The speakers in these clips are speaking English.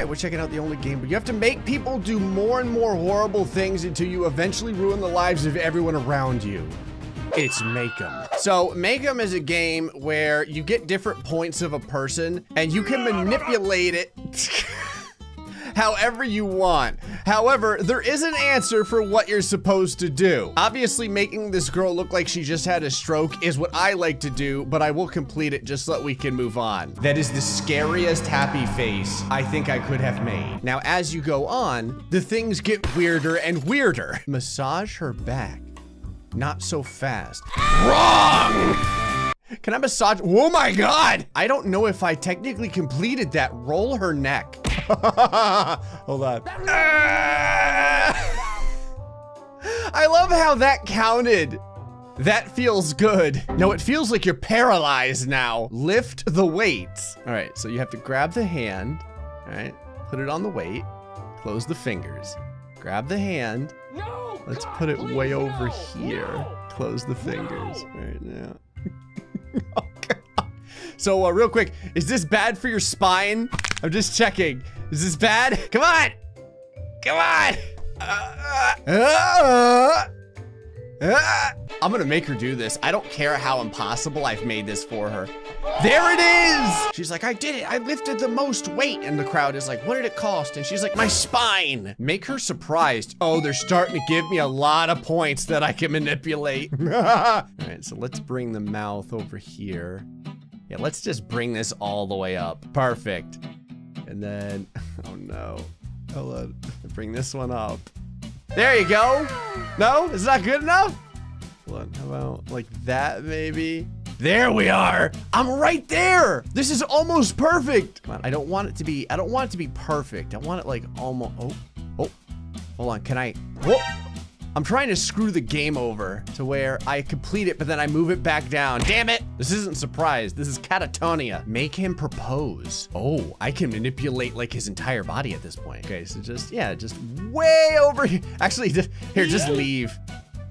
Alright, we're checking out the only game, but you have to make people do more and more horrible things until you eventually ruin the lives of everyone around you. It's Make'em. So Make'em is a game where you get different points of a person and you can manipulate it however you want. However, there is an answer for what you're supposed to do. Obviously, making this girl look like she just had a stroke is what I like to do, but I will complete it just so that we can move on. That is the scariest happy face I think I could have made. Now, as you go on, the things get weirder and weirder. Massage her back. Not so fast. Wrong! Can I massage? Oh my God! I don't know if I technically completed that. Roll her neck. Hold on. I love how that counted. That feels good. No, it feels like you're paralyzed now. Lift the weights. All right, so you have to grab the hand. All right, put it on the weight. Close the fingers. Grab the hand. No, let's put it way over here. Close the fingers right now. Oh, God. So real quick, is this bad for your spine? I'm just checking. Is this bad? Come on! Come on! I'm gonna make her do this. I don't care how impossible I've made this for her. There it is! She's like, I did it. I lifted the most weight. And the crowd is like, what did it cost? And she's like, my spine. Make her surprised. Oh, they're starting to give me a lot of points that I can manipulate. All right, so let's bring the mouth over here. Yeah, let's just bring this all the way up. Perfect. And then, oh no. Hold on, bring this one up. There you go. No, it's not good enough? Hold on, how about like that maybe? There we are. I'm right there. This is almost perfect. Come on, I don't want it to be perfect. I want it like almost, oh, hold on, can I, whoa. I'm trying to screw the game over to where I complete it, but then I move it back down. Damn it. This isn't surprise. This is catatonia. Make him propose. Oh, I can manipulate like his entire body at this point. Okay, so just, yeah, just way over here. Actually, here, just leave.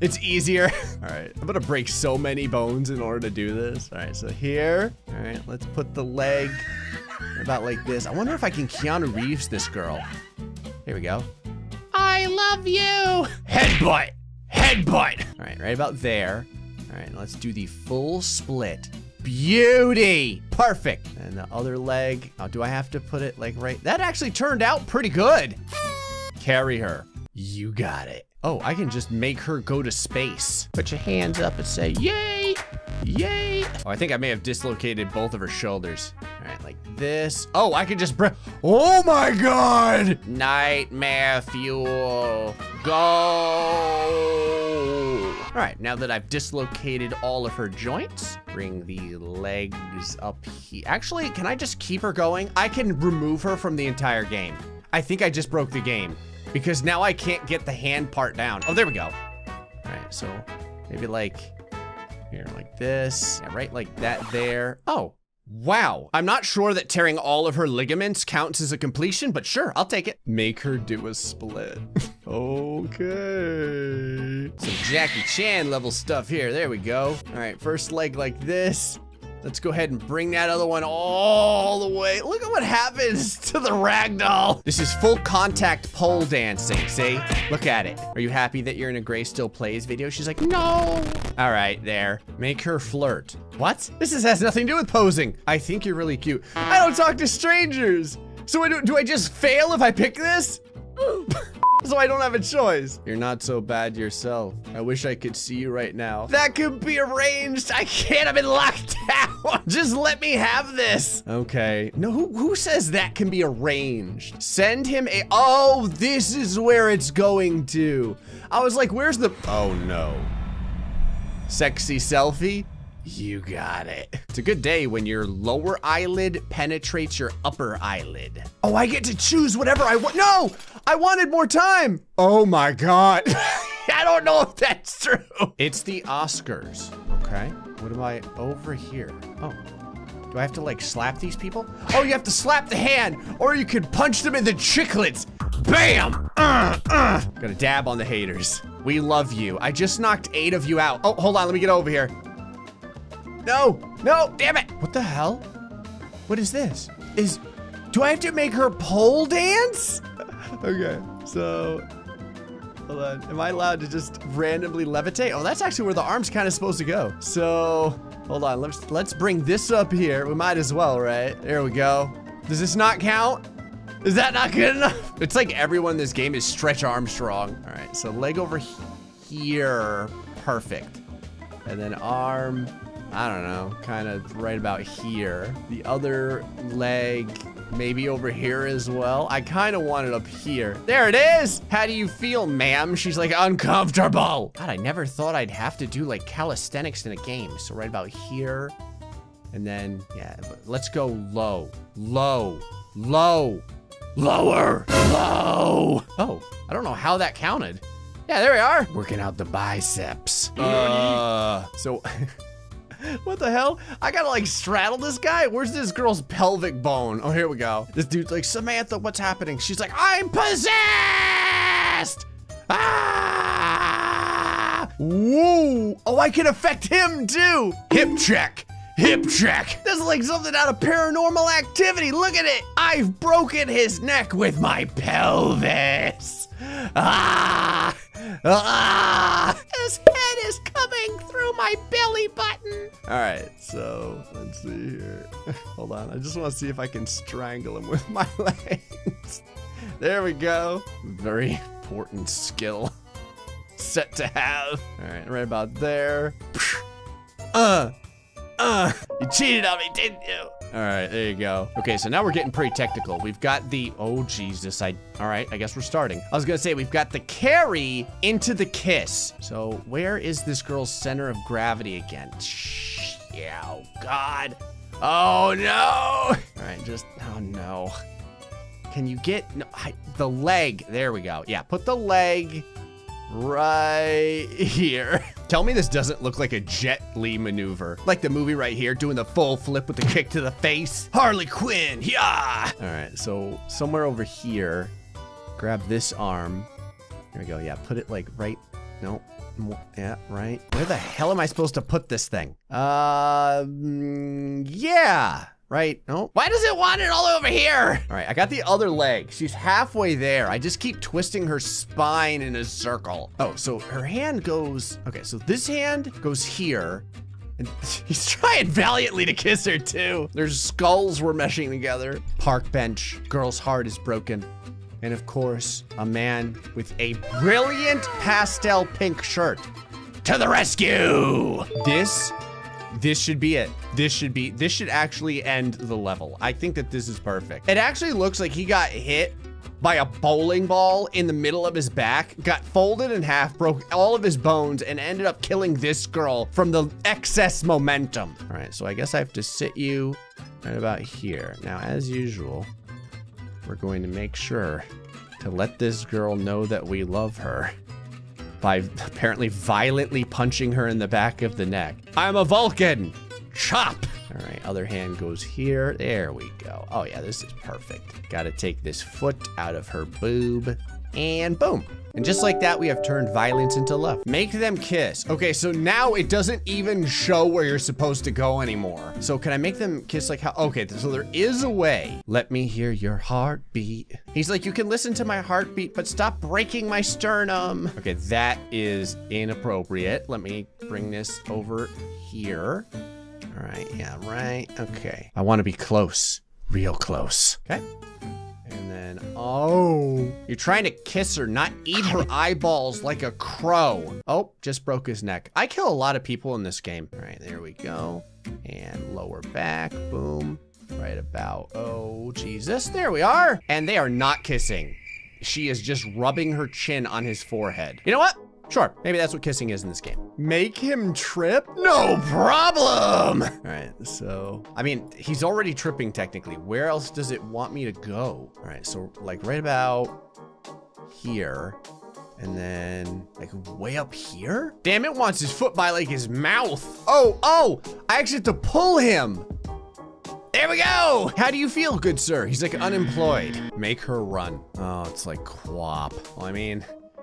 It's easier. All right, I'm gonna break so many bones in order to do this. All right, so here, all right, let's put the leg about like this. I wonder if I can Keanu Reeves this girl. Here we go. I love you. Headbutt, headbutt. All right, right about there. All right, let's do the full split. Beauty, perfect. And the other leg, oh, do I have to put it like right? That actually turned out pretty good. Carry her, you got it. Oh, I can just make her go to space. Put your hands up and say, yay, yay. Oh, I think I may have dislocated both of her shoulders. All right, like this. Oh, I can just breath. Oh my God. Nightmare fuel, go. All right, now that I've dislocated all of her joints, bring the legs up here. Actually, can I just keep her going? I can remove her from the entire game. I think I just broke the game. Because now I can't get the hand part down. Oh, there we go. All right, so maybe like here, like this, yeah, right like that there. Oh, wow. I'm not sure that tearing all of her ligaments counts as a completion, but sure, I'll take it. Make her do a split. Okay. Some Jackie Chan level stuff here. There we go. All right, first leg like this. Let's go ahead and bring that other one all the way. Look at what happens to the ragdoll. This is full contact pole dancing, see? Look at it. Are you happy that you're in a Gray Still Plays video? She's like, no. All right, there. Make her flirt. What? This has nothing to do with posing. I think you're really cute. I don't talk to strangers. So do I just fail if I pick this? So I don't have a choice. You're not so bad yourself. I wish I could see you right now. That could be arranged. I can't, I've been locked down. Just let me have this. Okay. No, who says that can be arranged? Send him a, oh, this is where it's going to. I was like, where's the, oh no. Sexy selfie? You got it. It's a good day when your lower eyelid penetrates your upper eyelid. Oh, I get to choose whatever I want. No, I wanted more time. Oh my God. I don't know if that's true. It's the Oscars. Okay, what am I over here? Oh, do I have to like slap these people? Oh, you have to slap the hand or you could punch them in the chiclets. Bam! Gonna dab on the haters. We love you. I just knocked 8 of you out. Oh, hold on, let me get over here. No, no, damn it. What the hell? What is this? Is, Do I have to make her pole dance? Okay, so... Hold on. Am I allowed to just randomly levitate? Oh, that's actually where the arm's kind of supposed to go. So... Hold on. Let's bring this up here. We might as well, right? There we go. Does this not count? Is that not good enough? It's like everyone in this game is Stretch Armstrong. All right, so leg over here. Perfect. And then arm... I don't know, kind of right about here. The other leg, maybe over here as well. I kind of want it up here. There it is. How do you feel, ma'am? She's like, uncomfortable. God, I never thought I'd have to do like calisthenics in a game. So right about here. And then, yeah, let's go low, low, low, lower, low. Oh, I don't know how that counted. Yeah, there we are. Working out the biceps. So... What the hell? I gotta like straddle this guy? Where's this girl's pelvic bone? Oh, here we go. This dude's like, Samantha, what's happening? She's like, I'm possessed! Ah! Woo! Oh, I can affect him too! Hip check! Hip check! This is like something out of Paranormal Activity! Look at it! I've broken his neck with my pelvis! Ah! Ah! His head is coming through my belly button. All right, so let's see here. Hold on, I just want to see if I can strangle him with my legs. There we go. Very important skill set to have. All right, right about there. You cheated on me, didn't you? All right, there you go. Okay, so now we're getting pretty technical. We've got the, oh Jesus, all right, I guess we're starting. I was gonna say, we've got the carry into the kiss. So where is this girl's center of gravity again? Shh, yeah, oh God. Oh no. All right, just, oh no. Can you get, no, the leg, there we go. Yeah, put the leg right here. Tell me this doesn't look like a Jet Li maneuver. Like the movie right here, doing the full flip with the kick to the face. Harley Quinn, yeah! All right, so somewhere over here, grab this arm. There we go, yeah, put it like right, no, yeah, right. Where the hell am I supposed to put this thing? Yeah, right, no. Why does it want it all over here? All right, I got the other leg. She's halfway there. I just keep twisting her spine in a circle. Oh, so her hand goes, okay, so this hand goes here. And he's trying valiantly to kiss her too. Their skulls were meshing together. Park bench, girl's heart is broken. And of course, a man with a brilliant pastel pink shirt to the rescue. This should be it. This should actually end the level. I think that this is perfect. It actually looks like he got hit by a bowling ball in the middle of his back, got folded in half, broke all of his bones, and ended up killing this girl from the excess momentum. All right, so I guess I have to sit you right about here. Now, as usual, we're going to make sure to let this girl know that we love her by apparently violently punching her in the back of the neck. I'm a Vulcan, chop. All right, other hand goes here, there we go. Oh yeah, this is perfect. Gotta take this foot out of her boob, and boom. And just like that, we have turned violence into love. Make them kiss. Okay, so now it doesn't even show where you're supposed to go anymore. So can I make them kiss like how, okay, so there is a way. Let me hear your heartbeat. He's like, you can listen to my heartbeat, but stop breaking my sternum. Okay, that is inappropriate. Let me bring this over here. All right, yeah, right, okay. I wanna be close, real close, okay? And then, oh, you're trying to kiss her, not eat her eyeballs like a crow. Oh, just broke his neck. I kill a lot of people in this game. All right, there we go. And lower back, boom. Right about, oh, Jesus, there we are. And they are not kissing. She is just rubbing her chin on his forehead. You know what? Sure, maybe that's what kissing is in this game. Make him trip? No problem! All right, so, I mean, he's already tripping technically. Where else does it want me to go? All right, so like right about here, and then like way up here? Damn, it wants his foot by like his mouth. Oh, oh, I actually have to pull him. There we go! How do you feel, good sir? He's like unemployed. Make her run. Oh, it's like quap. Well, I mean,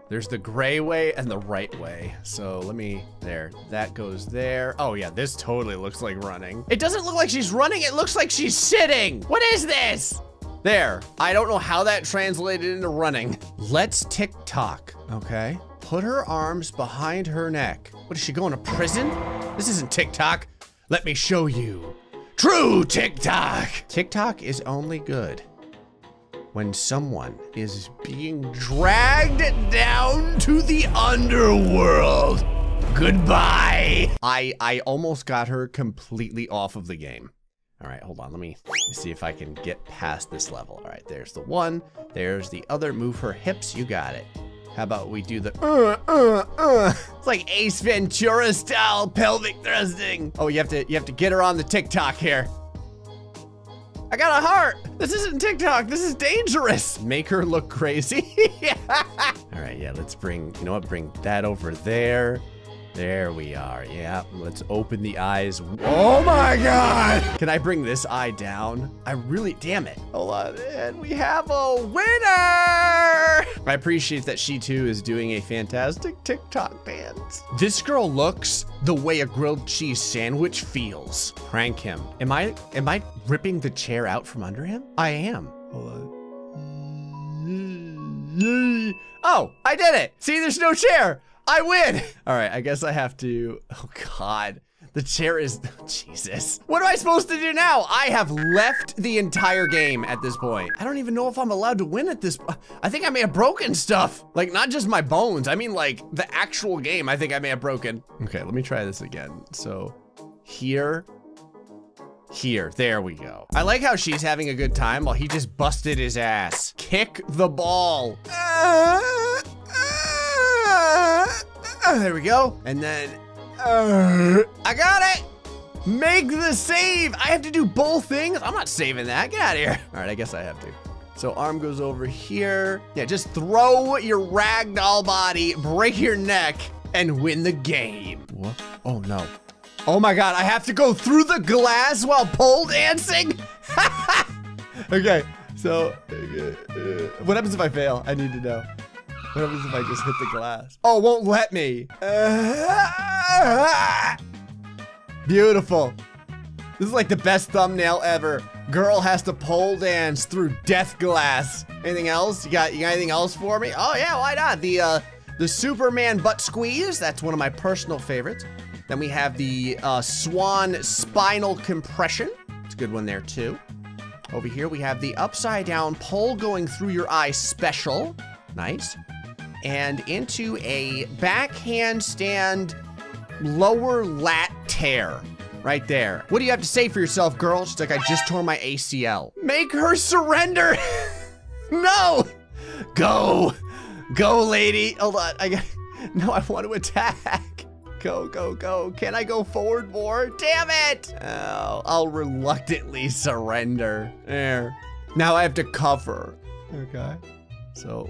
there's the gray way and the right way. So let me, there, that goes there. Oh yeah, this totally looks like running. It doesn't look like she's running, it looks like she's sitting. What is this? There. I don't know how that translated into running. Let's TikTok. Okay. Put her arms behind her neck. What, is she going to prison? This isn't TikTok. Let me show you. True TikTok. TikTok is only good when someone is being dragged down to the underworld. Goodbye. I almost got her completely off of the game. All right, hold on, let me see if I can get past this level. All right, there's the one, there's the other. Move her hips, you got it. How about we do the It's like Ace Ventura style pelvic thrusting. Oh, you have to get her on the TikTok here. I got a heart. This isn't TikTok. This is dangerous. Make her look crazy. All right, yeah, let's bring, you know what? Bring that over there. There we are. Yeah, let's open the eyes. Oh my God. Can I bring this eye down? I really, damn it. Hold on, and we have a winner. I appreciate that she too is doing a fantastic TikTok dance. This girl looks the way a grilled cheese sandwich feels. Prank him. Am I ripping the chair out from under him? I am. Hold on. Oh, I did it. See, there's no chair. I win. All right, I guess I have to, oh God, the chair is, oh Jesus. What am I supposed to do now? I have left the entire game at this point. I don't even know if I'm allowed to win at this. I think I may have broken stuff. Like not just my bones, I mean like the actual game I think I may have broken. Okay, let me try this again. So here, there we go. I like how she's having a good time while he just busted his ass. Kick the ball. There we go. And then, I got it. Make the save. I have to do both things. I'm not saving that. Get out of here. All right, I guess I have to. So arm goes over here. Yeah, just throw your ragdoll body, break your neck, and win the game. What? Oh no. Oh my God, I have to go through the glass while pole dancing? Okay, so what happens if I fail? I need to know. What happens if I just hit the glass? Oh, it won't let me. Beautiful. This is like the best thumbnail ever. Girl has to pole dance through death glass. Anything else? You got anything else for me? Oh yeah, why not? The Superman butt squeeze. That's one of my personal favorites. Then we have the swan spinal compression. It's a good one there too. Over here we have the upside down pole going through your eye special. Nice. And into a backhand stand lower lat tear right there. What do you have to say for yourself, girl? She's like, I just tore my ACL. Make her surrender. No. Go lady. Hold on. No, I want to attack. Go. Can I go forward more? Damn it. Oh, I'll reluctantly surrender. There. Now I have to cover. Okay. So,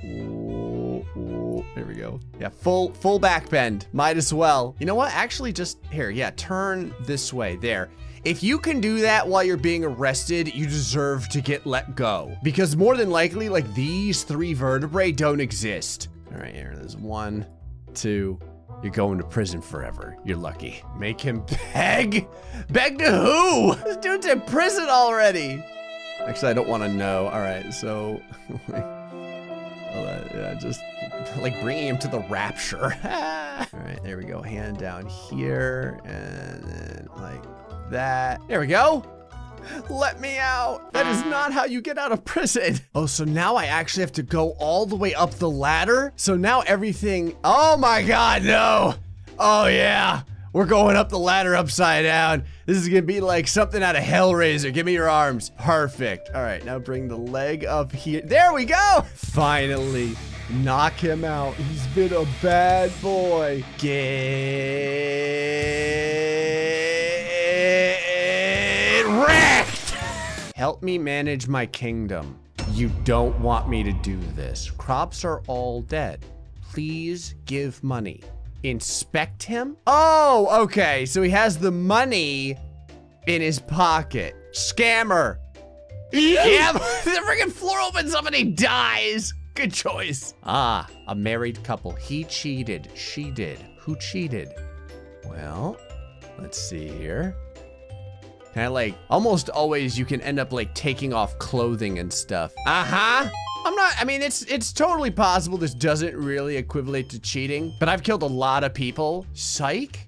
there we go. Yeah, full back bend, might as well. You know what, actually just, here, yeah, turn this way, there. If you can do that while you're being arrested, you deserve to get let go. Because more than likely, like these three vertebrae don't exist. All right, here, there's one, two. You're going to prison forever. You're lucky. Make him beg? Beg to who? This dude's in prison already. Actually, I don't wanna know. All right, so. Yeah, just like bringing him to the rapture. All right, there we go. Hand down here and then like that. There we go. Let me out. That is not how you get out of prison. Oh, so now I actually have to go all the way up the ladder. So now everything. Oh my God, no. Oh yeah. We're going up the ladder upside down. This is gonna be like something out of Hellraiser. Give me your arms. Perfect. All right, now bring the leg up here. There we go. Finally, knock him out. He's been a bad boy. Get wrecked. Help me manage my kingdom. You don't want me to do this. Crops are all dead. Please give money. Inspect him? Oh, okay, so he has the money in his pocket. Scammer. Yeah, the freaking floor opens up and he dies. Good choice. Ah, a married couple. He cheated, she did. Who cheated? Well, let's see here. And like, almost always you can end up like taking off clothing and stuff. Uh-huh. I mean, it's totally possible this doesn't really equivalent to cheating, but I've killed a lot of people. Psych?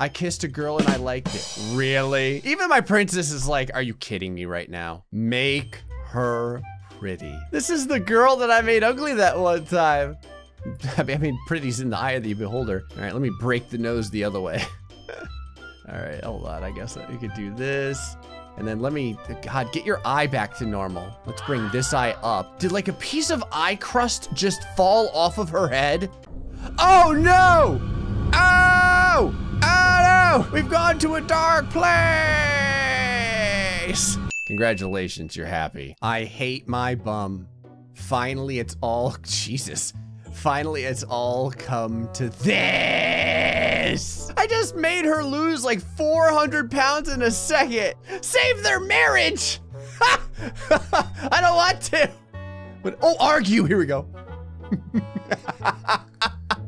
I kissed a girl and I liked it. Really? Even my princess is like, are you kidding me right now? Make her pretty. This is the girl that I made ugly that one time. I mean, pretty's in the eye of the beholder. All right, let me break the nose the other way. All right, hold on. I guess we could do this. And then let me, God, get your eye back to normal. Let's bring this eye up. Did like a piece of eye crust just fall off of her head? Oh no! Oh! Oh no! We've gone to a dark place! Congratulations, you're happy. I hate my bum. Finally, it's all, Jesus. Finally, it's all come to this. I just made her lose like 400 pounds in a second. Save their marriage. I don't want to. But, oh, argue. Here we go.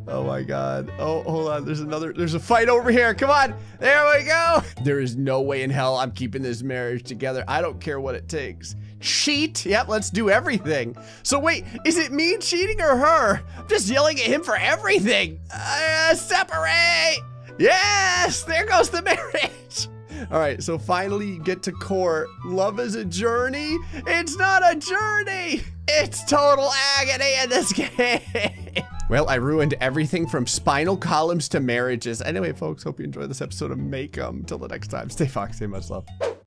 Oh my God. Oh, hold on. There's another, there's a fight over here. Come on. There we go. There is no way in hell I'm keeping this marriage together. I don't care what it takes. Cheat? Yep, let's do everything. So wait, is it me cheating or her? I'm just yelling at him for everything. Separate. Yes, there goes the marriage. All right, so finally you get to court. Love is a journey. It's not a journey. It's total agony in this game. Well, I ruined everything from spinal columns to marriages. Anyway, folks, hope you enjoyed this episode of Make 'Em. Till the next time, stay foxy, much love.